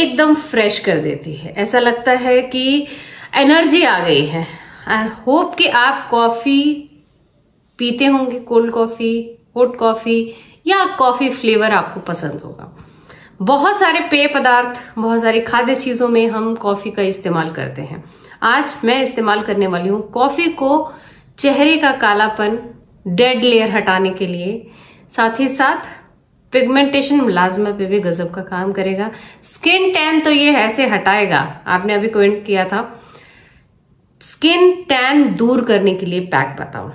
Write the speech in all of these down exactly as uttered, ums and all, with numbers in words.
एकदम फ्रेश कर देती है। ऐसा लगता है कि एनर्जी आ गई है। आई होप कि आप कॉफ़ी पीते होंगे, कोल्ड कॉफ़ी, हॉट कॉफ़ी या कॉफ़ी फ्लेवर आपको पसंद होगा। बहुत सारे पेय पदार्थ, बहुत सारी खाद्य चीज़ों में हम कॉफ़ी का इस्तेमाल करते हैं। आज मैं इस्तेमाल करने वाली हूँ कॉफ़ी को चेहरे का कालापन, डेड लेयर हटाने के लिए, साथ ही साथ पिगमेंटेशन मुलाजमा पे भी गजब का काम करेगा। स्किन टैन तो ये ऐसे हटाएगा। आपने अभी कमेंट किया था स्किन टैन दूर करने के लिए पैक बताओ।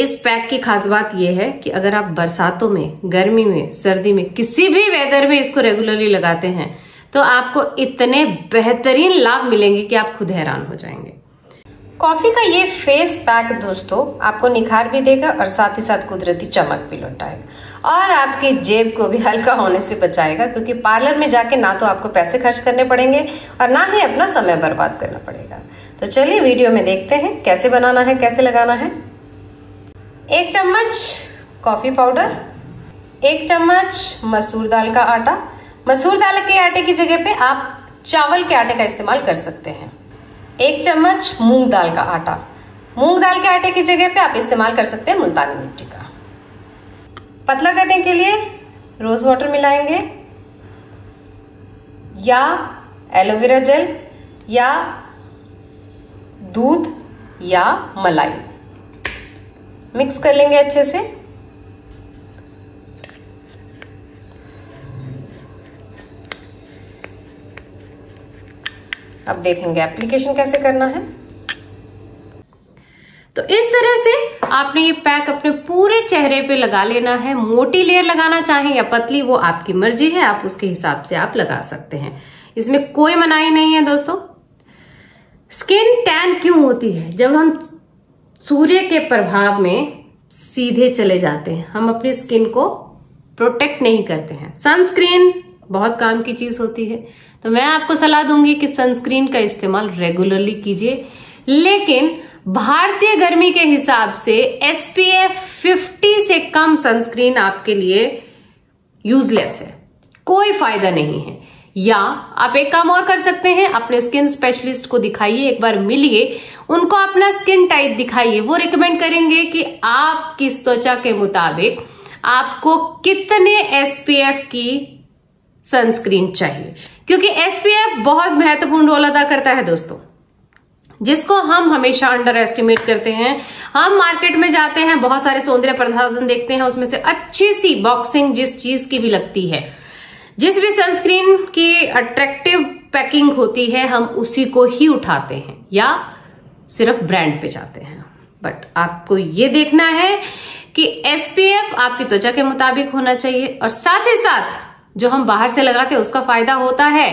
इस पैक की खास बात यह है कि अगर आप बरसातों में, गर्मी में, सर्दी में, किसी भी वेदर में इसको रेगुलरली लगाते हैं तो आपको इतने बेहतरीन लाभ मिलेंगे कि आप खुद हैरान हो जाएंगे। कॉफी का ये फेस पैक दोस्तों आपको निखार भी देगा और साथ ही साथ कुदरती चमक भी लौटाएगा और आपकी जेब को भी हल्का होने से बचाएगा, क्योंकि पार्लर में जाके ना तो आपको पैसे खर्च करने पड़ेंगे और ना ही अपना समय बर्बाद करना पड़ेगा। तो चलिए वीडियो में देखते हैं कैसे बनाना है, कैसे लगाना है। एक चम्मच कॉफी पाउडर, एक चम्मच मसूर दाल का आटा। मसूर दाल के आटे की जगह पे आप चावल के आटे का इस्तेमाल कर सकते हैं। एक चम्मच मूंग दाल का आटा, मूंग दाल के आटे की जगह पे आप इस्तेमाल कर सकते हैं मुल्तानी मिट्टी का। पतला करने के लिए रोज वाटर मिलाएंगे या एलोवेरा जेल या दूध या मलाई मिक्स कर लेंगे अच्छे से। अब देखेंगे एप्लीकेशन कैसे करना है। तो इस तरह से आपने ये पैक अपने पूरे चेहरे पे लगा लेना है। मोटी लेयर लगाना चाहें या पतली, वो आपकी मर्जी है, आप उसके हिसाब से आप लगा सकते हैं, इसमें कोई मनाही नहीं है। दोस्तों स्किन टैन क्यों होती है? जब हम सूर्य के प्रभाव में सीधे चले जाते हैं, हम अपनी स्किन को प्रोटेक्ट नहीं करते हैं। सनस्क्रीन बहुत काम की चीज होती है, तो मैं आपको सलाह दूंगी कि सनस्क्रीन का इस्तेमाल रेगुलरली कीजिए, लेकिन भारतीय गर्मी के हिसाब से एस पी एफ फिफ्टी से कम सनस्क्रीन आपके लिए यूजलेस है, कोई फायदा नहीं है। या आप एक काम और कर सकते हैं, अपने स्किन स्पेशलिस्ट को दिखाइए, एक बार मिलिए, उनको अपना स्किन टाइप दिखाइए। वो रिकमेंड करेंगे कि आपकी त्वचा के मुताबिक आपको कितने एस पी एफ की सनस्क्रीन चाहिए, क्योंकि एस पी एफ बहुत महत्वपूर्ण रोल अदा करता है दोस्तों, जिसको हम हमेशा अंडर एस्टिमेट करते हैं। हम मार्केट में जाते हैं, बहुत सारे सौंदर्य प्रसाधन देखते हैं, उसमें से अच्छी सी बॉक्सिंग जिस चीज की भी लगती है, जिस भी सनस्क्रीन की अट्रैक्टिव पैकिंग होती है, हम उसी को ही उठाते हैं या सिर्फ ब्रांड पे जाते हैं। बट आपको ये देखना है कि एस पी एफ आपकी त्वचा के मुताबिक होना चाहिए, और साथ ही साथ जो हम बाहर से लगाते हैं उसका फायदा होता है,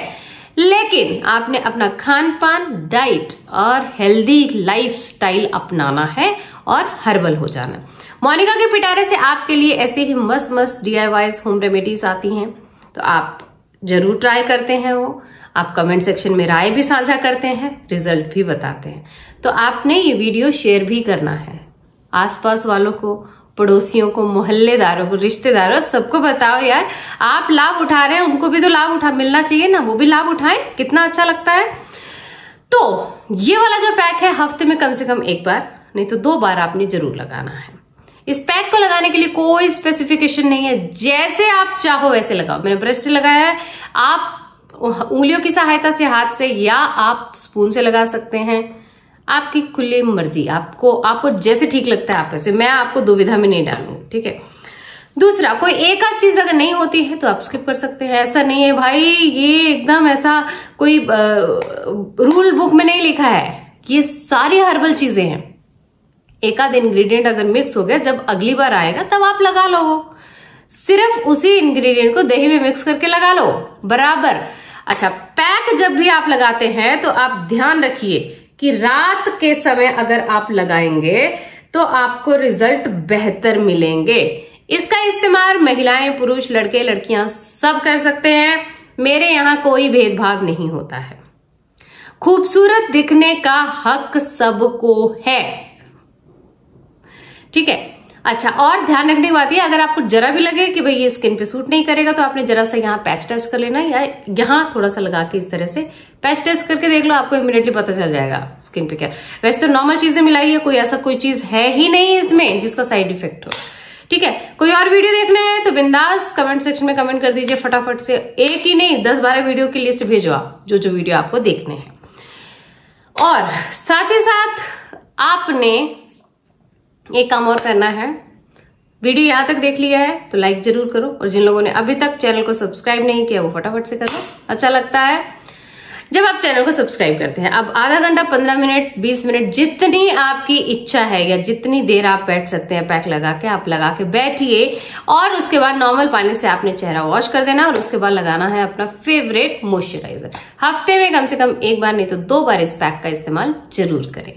लेकिन आपने अपना खान पान, डाइट और हेल्दी लाइफस्टाइल अपनाना है और हर्बल हो जाना। मोनिका के पिटारे से आपके लिए ऐसे ही मस्त मस्त D I Ys home remedies आती हैं, तो आप जरूर ट्राई करते हैं। वो आप कमेंट सेक्शन में राय भी साझा करते हैं, रिजल्ट भी बताते हैं। तो आपने ये वीडियो शेयर भी करना है, आसपास वालों को, पड़ोसियों को, मोहल्लेदारों को, रिश्तेदारों, सबको बताओ यार आप लाभ उठा रहे हैं, उनको भी तो लाभ उठा मिलना चाहिए ना, वो भी लाभ उठाएं, कितना अच्छा लगता है। तो ये वाला जो पैक है हफ्ते में कम से कम एक बार नहीं तो दो बार आपने जरूर लगाना है। इस पैक को लगाने के लिए कोई स्पेसिफिकेशन नहीं है, जैसे आप चाहो वैसे लगाओ। मैंने ब्रश से लगाया है, आप उंगलियों की सहायता से, हाथ से, या आप स्पून से लगा सकते हैं, आपकी खुली मर्जी। आपको आपको जैसे ठीक लगता है आप वैसे, मैं आपको दुविधा में नहीं डालूंगी, ठीक है। दूसरा, कोई एक आध चीज अगर नहीं होती है तो आप स्किप कर सकते हैं, ऐसा नहीं है भाई ये एकदम ऐसा कोई आ, रूल बुक में नहीं लिखा है। ये सारी हर्बल चीजें हैं, एक आध इंग्रेडिएंट अगर मिक्स हो गया, जब अगली बार आएगा तब आप लगा लो, सिर्फ उसी इंग्रेडिएंट को दही में मिक्स करके लगा लो बराबर। अच्छा, पैक जब भी आप लगाते हैं तो आप ध्यान रखिए कि रात के समय अगर आप लगाएंगे तो आपको रिजल्ट बेहतर मिलेंगे। इसका इस्तेमाल महिलाएं, पुरुष, लड़के, लड़कियां सब कर सकते हैं, मेरे यहाँ कोई भेदभाव नहीं होता है। खूबसूरत दिखने का हक सबको है, ठीक है। अच्छा, और ध्यान रखने की बात यह, अगर आपको जरा भी लगे कि भाई ये स्किन पे सूट नहीं करेगा तो आपने जरा सा यहाँ पैच टेस्ट कर लेना या यहाँ थोड़ा सा लगा के इस तरह से पैच टेस्ट करके देख लो, आपको इमीडिएटली पता चल जाएगा स्किन पे क्या। वैसे तो नॉर्मल चीजें मिलाई है, कोई ऐसा कोई चीज है ही नहीं इसमें जिसका साइड इफेक्ट हो। ठीक है, कोई और वीडियो देखना है तो बिंदास कमेंट सेक्शन में कमेंट कर दीजिए फटाफट से, एक ही नहीं दस बारह वीडियो की लिस्ट भेजो आप जो जो वीडियो आपको देखने हैं। और साथ ही साथ आपने एक काम और करना है, वीडियो यहाँ तक देख लिया है तो लाइक जरूर करो, और जिन लोगों ने अभी तक चैनल को सब्सक्राइब नहीं किया वो फटाफट से करो। अच्छा लगता है जब आप चैनल को सब्सक्राइब करते हैं। अब आधा घंटा, पंद्रह मिनट, बीस मिनट, जितनी आपकी इच्छा है या जितनी देर आप बैठ सकते हैं पैक लगा के, आप लगा के बैठिए। और उसके बाद नॉर्मल पानी से आपने चेहरा वॉश कर देना, और उसके बाद लगाना है अपना फेवरेट मॉइस्चराइजर। हफ्ते में कम से कम एक बार नहीं तो दो बार इस पैक का इस्तेमाल जरूर करें।